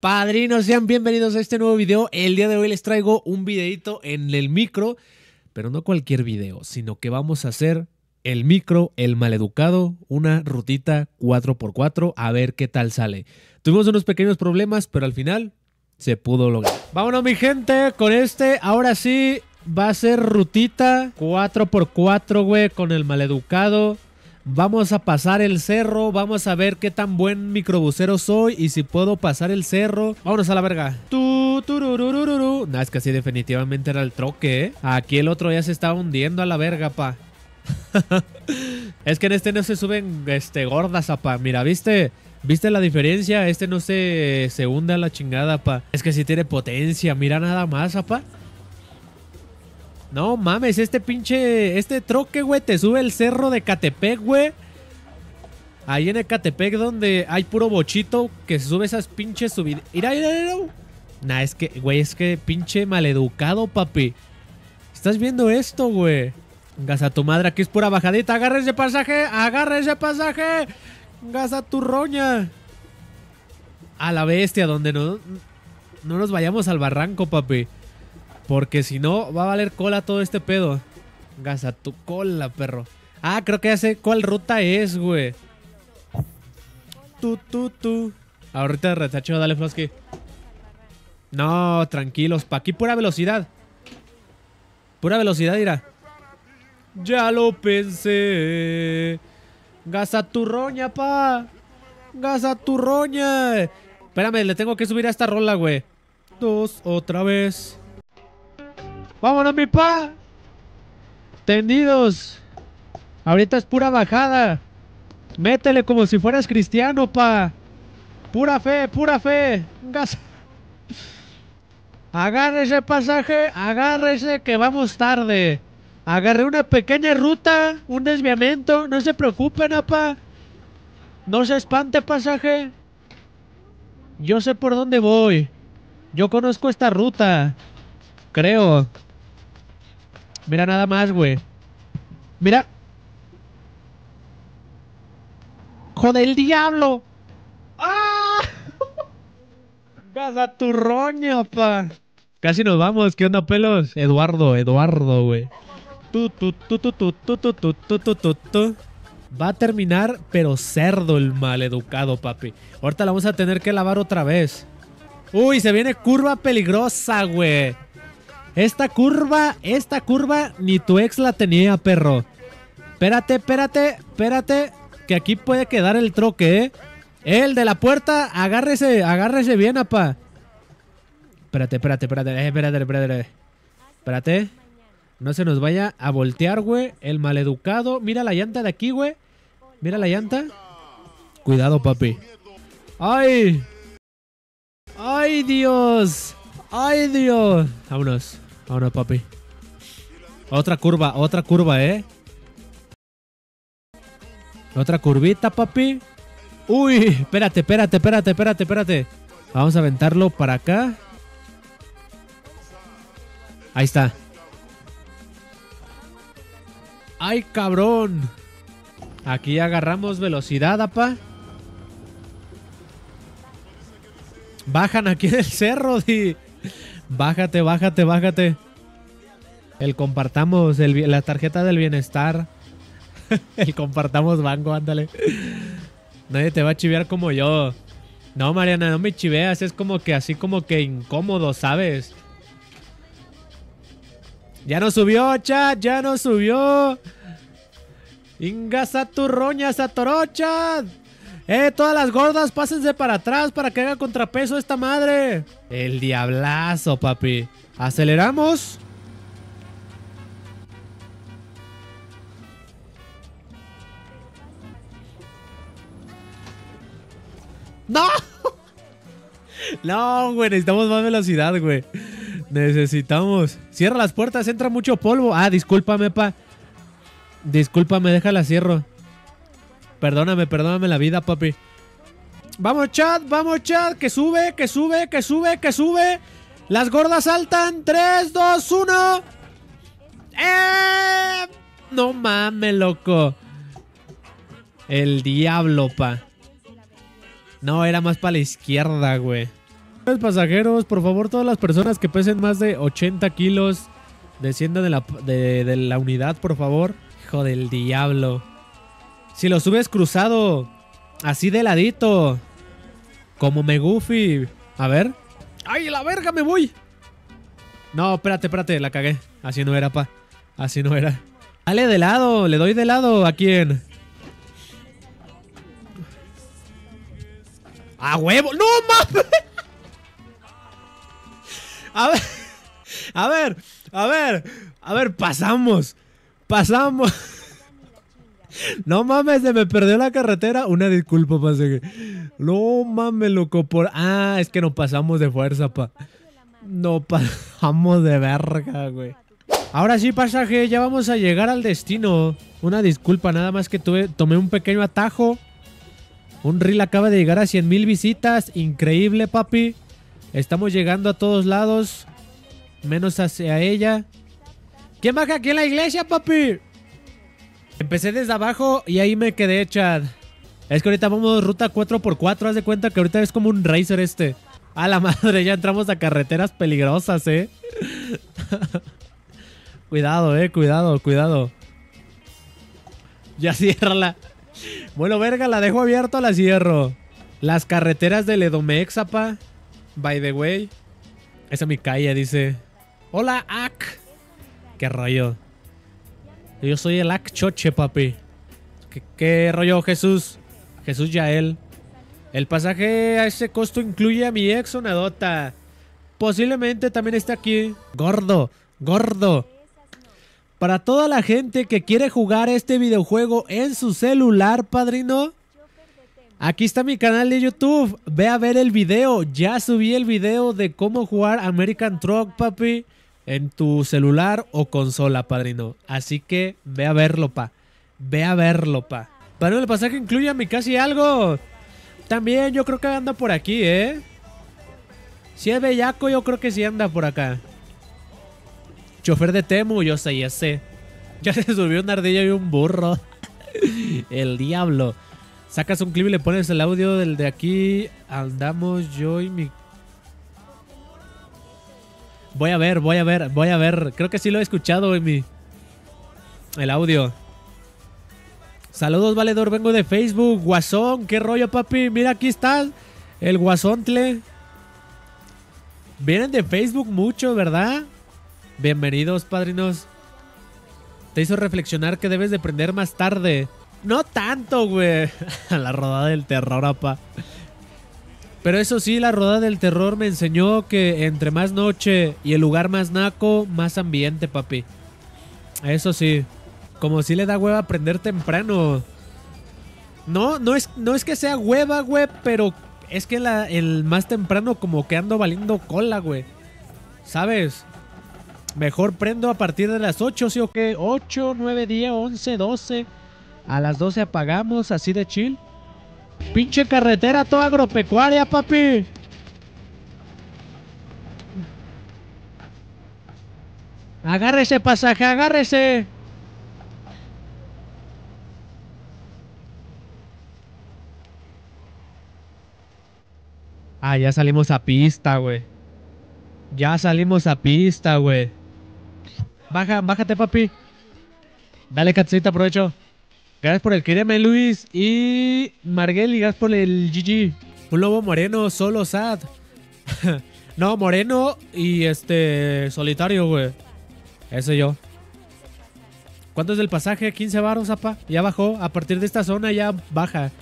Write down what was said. Padrinos, sean bienvenidos a este nuevo video. El día de hoy les traigo un videito en el micro, pero no cualquier video, sino que vamos a hacer el micro, el maleducado, una rutita 4x4, a ver qué tal sale. Tuvimos unos pequeños problemas, pero al final se pudo lograr. Vámonos mi gente, con este, ahora sí, va a ser rutita 4x4, güey, con el maleducado. Vamos a pasar el cerro, vamos a ver qué tan buen microbusero soy y si puedo pasar el cerro. Vámonos a la verga. Nah, es que así definitivamente era el troque, ¿eh? Aquí el otro ya se estaba hundiendo a la verga, pa. Es que en este no se suben gordas, pa. Mira, ¿viste? ¿Viste la diferencia? Este no se hunde a la chingada, pa. Es que sí tiene potencia, mira nada más, pa. No mames, este troque, güey, te sube el cerro de Catepec, güey. Ahí en el Catepec donde hay puro bochito que sube esas pinches subidas. Mira, mira, mira. Nah, es que, güey, es que pinche maleducado, papi. ¿Estás viendo esto, güey? Gasa tu madre, aquí es pura bajadita. Agarra ese pasaje, agarra ese pasaje. Gasa tu roña. A la bestia, donde no nos vayamos al barranco, papi. Porque si no, va a valer cola todo este pedo. Gasa tu cola, perro. Ah, creo que ya sé cuál ruta es, güey. Ahorita retacho, dale, Flosky. No, tranquilos. Pa' aquí pura velocidad. Pura velocidad, irá. Ya lo pensé. Gasa tu roña, pa. Gasa tu roña. Espérame, le tengo que subir a esta rola, güey. Dos, otra vez. ¡Vámonos, mi pa! Tendidos. Ahorita es pura bajada. Métele como si fueras cristiano, pa. Pura fe, pura fe. Gas. Agárrese, pasaje. Agárrese, que vamos tarde. Agarré una pequeña ruta, un desviamiento. No se preocupen, apa. No se espante, pasaje. Yo sé por dónde voy. Yo conozco esta ruta. Creo. Mira nada más, güey. Mira. ¡Joder, el diablo! ¡Ah! ¡Gasa tu roña, pa! Casi nos vamos. ¿Qué onda, pelos? Eduardo, güey. Va a terminar, pero cerdo el maleducado, papi. Ahorita la vamos a tener que lavar otra vez. ¡Uy! Se viene curva peligrosa, güey. Esta curva ni tu ex la tenía, perro. Espérate, que aquí puede quedar el troque, ¿eh? El de la puerta, agárrese bien, apa. Espérate. No se nos vaya a voltear, güey, el maleducado. Mira la llanta de aquí, güey. Mira la llanta. Cuidado, papi. ¡Ay! ¡Ay, Dios! ¡Ay, Dios! Vámonos. Vámonos, papi. Otra curva, ¿eh? Otra curvita, papi. ¡Uy! Espérate. Vamos a aventarlo para acá. Ahí está. ¡Ay, cabrón! Aquí agarramos velocidad, apa. Bajan aquí en el cerro, di. Bájate. El compartamos, la tarjeta del bienestar. El compartamos banco, ándale. Nadie te va a chivear como yo. No, Mariana, no me chiveas. Es como que así como que incómodo, ¿sabes? Ya no subió, chat, ya no subió. Ingasa tu roña, satorocha. Todas las gordas, pásense para atrás para que haga contrapeso esta madre. El diablazo, papi. Aceleramos. ¡No! No, güey, necesitamos más velocidad, güey. Necesitamos. Cierra las puertas, entra mucho polvo. Ah, discúlpame, pa. Discúlpame, déjala cierro. Perdóname la vida, papi. Vamos, chat. Que sube. Las gordas saltan. 3, 2, 1. No mames, loco. El diablo, pa. No, era más para la izquierda, güey. Pasajeros, por favor, todas las personas que pesen más de 80 kilos, desciendan de la unidad, por favor. Hijo del diablo. Si lo subes cruzado, así de ladito, como Megufi. A ver. ¡Ay, la verga, me voy! No, espérate, la cagué. Así no era, pa. Así no era. Dale de lado, le doy de lado. ¿A quién? ¡A huevo! ¡No, mames! A ver, pasamos. No mames, se me perdió la carretera. Una disculpa, pa. No mames, loco, por... Ah, es que no pasamos de fuerza, pa. No pasamos de verga, güey. Ahora sí, pasaje, ya vamos a llegar al destino. Una disculpa, nada más que tomé un pequeño atajo. Un reel acaba de llegar a 100,000 visitas. Increíble, papi. Estamos llegando a todos lados, menos hacia ella. ¿Quién baja aquí en la iglesia, papi? Empecé desde abajo y ahí me quedé, Chad. Es que ahorita vamos ruta 4x4. Haz de cuenta que ahorita es como un racer este. A la madre, ya entramos a carreteras peligrosas, ¿eh? Cuidado, cuidado. Ya ciérrala. Bueno, verga, la dejo abierta, la cierro. Las carreteras de Ledomexapa. By the way, esa es mi calle, dice. Hola, Ak. Qué rollo. Yo soy el Ak Choche, papi. ¿Qué rollo, Jesús? Jesús Yael. El pasaje a ese costo incluye a mi ex sonadota. Posiblemente también está aquí. Gordo. Para toda la gente que quiere jugar este videojuego en su celular, padrino. Aquí está mi canal de YouTube, ve a ver el video, ya subí el video de cómo jugar American Truck, papi, en tu celular o consola, padrino. Así que ve a verlo, pa, Pero el pasaje incluye a mi casi algo. También yo creo que anda por aquí, Si es bellaco, yo creo que sí anda por acá. Chofer de Temu, yo sé, ya sé. Ya se subió una ardilla y un burro. El diablo. Sacas un clip y le pones el audio del de aquí. Andamos yo y mi... Voy a ver. Creo que sí lo he escuchado en mi... El audio. Saludos, valedor. Vengo de Facebook. Guasón, qué rollo, papi. Mira, aquí estás. El guasontle. Vienen de Facebook mucho, ¿verdad? Bienvenidos, padrinos. Te hizo reflexionar que debes de aprender más tarde. No tanto, güey. La rodada del terror, apa. Pero eso sí, la rodada del terror me enseñó que entre más noche y el lugar más naco, más ambiente, papi. Eso sí. Como si le da hueva aprender temprano. No es que sea hueva, güey, pero es que el más temprano como que ando valiendo cola, güey. ¿Sabes? Mejor prendo a partir de las 8, ¿sí o qué? 8, 9, 10, 11, 12... A las 12 apagamos, así de chill. Pinche carretera toda agropecuaria, papi. Agárrese, pasaje, agárrese. Ah, ya salimos a pista, güey. Bájate, papi. Dale, Catecita, aprovecho. Gracias por el quererme, Luis. Y Marguel, y gracias por el GG. Un lobo moreno, solo sad. No, moreno y solitario, güey. Ese yo. ¿Cuánto es el pasaje? 15 baros, apa. Ya bajó. A partir de esta zona ya baja.